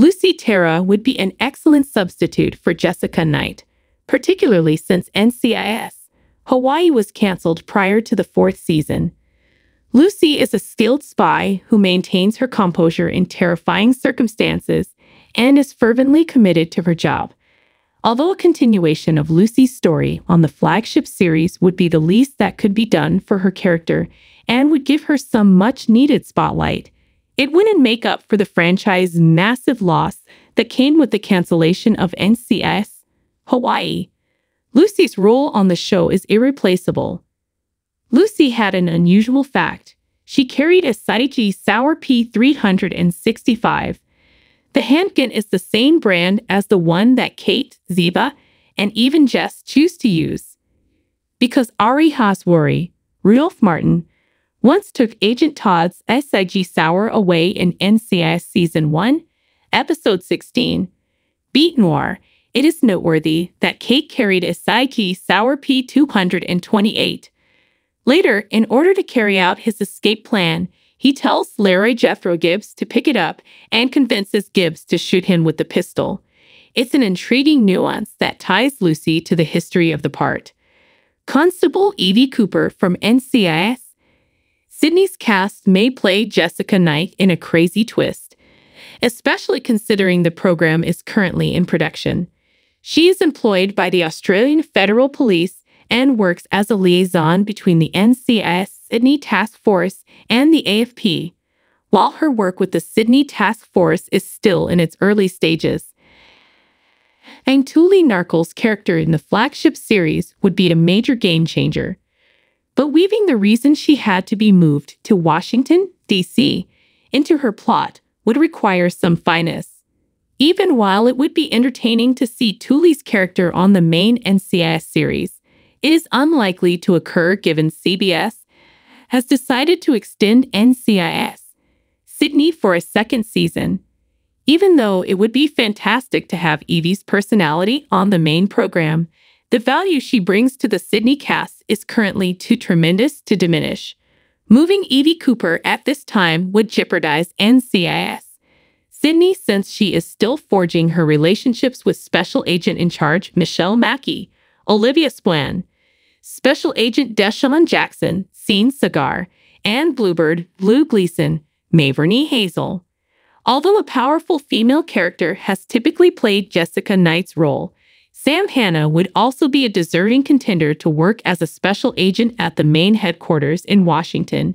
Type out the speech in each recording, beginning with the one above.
Lucy Tara would be an excellent substitute for Jessica Knight, particularly since NCIS: Hawaii was canceled prior to the fourth season. Lucy is a skilled spy who maintains her composure in terrifying circumstances and is fervently committed to her job. Although a continuation of Lucy's story on the flagship series would be the least that could be done for her character and would give her some much-needed spotlight, it wouldn't make up for the franchise's massive loss that came with the cancellation of NCIS: Hawaii. Lucy's role on the show is irreplaceable. Lucy had an unusual fact. She carried a Sig Sauer P365. The handgun is the same brand as the one that Kate, Ziba, and even Jess choose to use. Because Ari Haswari, Rudolf Martin, once took Agent Todd's Sig Sauer away in NCIS Season 1, Episode 16, Beat Noir, it is noteworthy that Kate carried a Sig Sauer P228. Later, in order to carry out his escape plan, he tells Larry Jethro Gibbs to pick it up and convinces Gibbs to shoot him with the pistol. It's an intriguing nuance that ties Lucy to the history of the part. Constable Evie Cooper from NCIS: Sydney's cast may play Jessica Knight in a crazy twist, especially considering the program is currently in production. She is employed by the Australian Federal Police and works as a liaison between the NCIS Sydney Task Force and the AFP. While her work with the Sydney Task Force is still in its early stages, Aintuli Narkel's character in the flagship series would be a major game-changer. But weaving the reason she had to be moved to Washington, D.C. into her plot would require some finesse. Even while it would be entertaining to see Tuli's character on the main NCIS series, it is unlikely to occur given CBS has decided to extend NCIS: Sydney for a second season. Even though it would be fantastic to have Evie's personality on the main program, the value she brings to the Sydney cast is currently too tremendous to diminish. Moving Evie Cooper at this time would jeopardize NCIS: Sydney, since she is still forging her relationships with Special Agent in Charge Michelle Mackey, Olivia Swan, Special Agent Deshaun Jackson, Sean Sagar, and Bluebird, Lou Gleason, Mavernie Hazel. Although a powerful female character has typically played Jessica Knight's role, Sam Hanna would also be a deserving contender to work as a special agent at the main headquarters in Washington,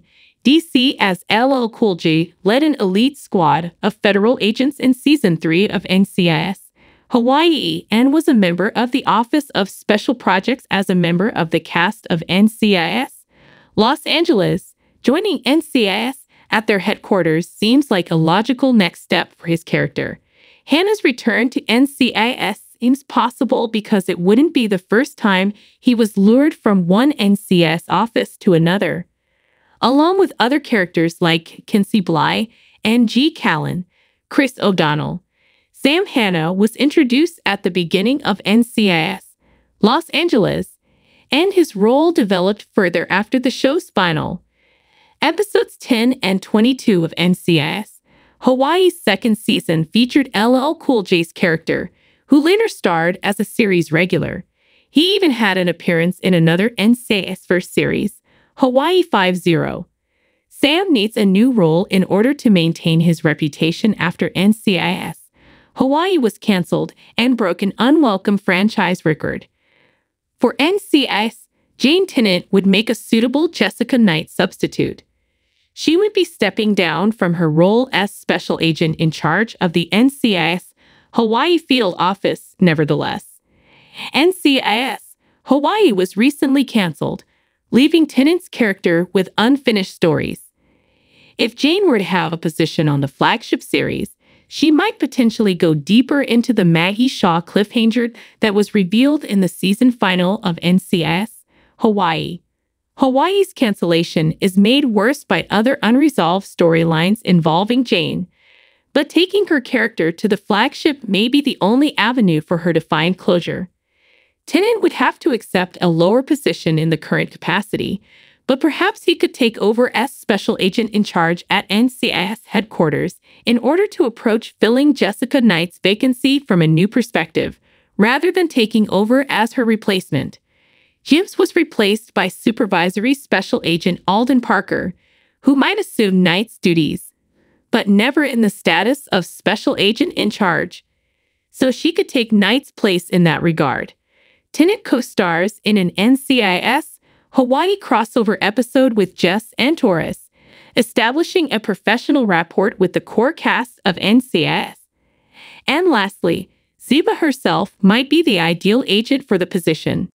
D.C. as LL Cool J led an elite squad of federal agents in Season 3 of NCIS: Hawaii and was a member of the Office of Special Projects as a member of the cast of NCIS: Los Angeles. Joining NCIS at their headquarters seems like a logical next step for his character. Hanna's return to NCIS seems possible because it wouldn't be the first time he was lured from one NCIS office to another. Along with other characters like Kinsey Bly and G. Callan, Chris O'Donnell, Sam Hanna was introduced at the beginning of NCIS: Los Angeles, and his role developed further after the show's final. Episodes 10 and 22 of NCIS: Hawaii's second season featured LL Cool J's character, who later starred as a series regular. He even had an appearance in another NCIS first series, Hawaii 5-0. Sam needs a new role in order to maintain his reputation after NCIS: Hawaii was canceled and broke an unwelcome franchise record. For NCIS, Jane Tennant would make a suitable Jessica Knight substitute. She would be stepping down from her role as special agent in charge of the NCIS Hawaii field office, nevertheless. NCIS Hawaii was recently canceled, leaving Tennant's character with unfinished stories. If Jane were to have a position on the flagship series, she might potentially go deeper into the Maggie Shaw cliffhanger that was revealed in the season final of NCIS: Hawaii. Hawaii's cancellation is made worse by other unresolved storylines involving Jane, but taking her character to the flagship may be the only avenue for her to find closure. Tennant would have to accept a lower position in the current capacity, but perhaps he could take over as special agent in charge at NCIS headquarters in order to approach filling Jessica Knight's vacancy from a new perspective, rather than taking over as her replacement. Gibbs was replaced by Supervisory Special Agent Alden Parker, who might assume Knight's duties, but never in the status of Special Agent in charge, so she could take Knight's place in that regard. Tennant co-stars in an NCIS Hawaii crossover episode with Jess and Taurus, establishing a professional rapport with the core cast of NCIS. And lastly, Ziba herself might be the ideal agent for the position.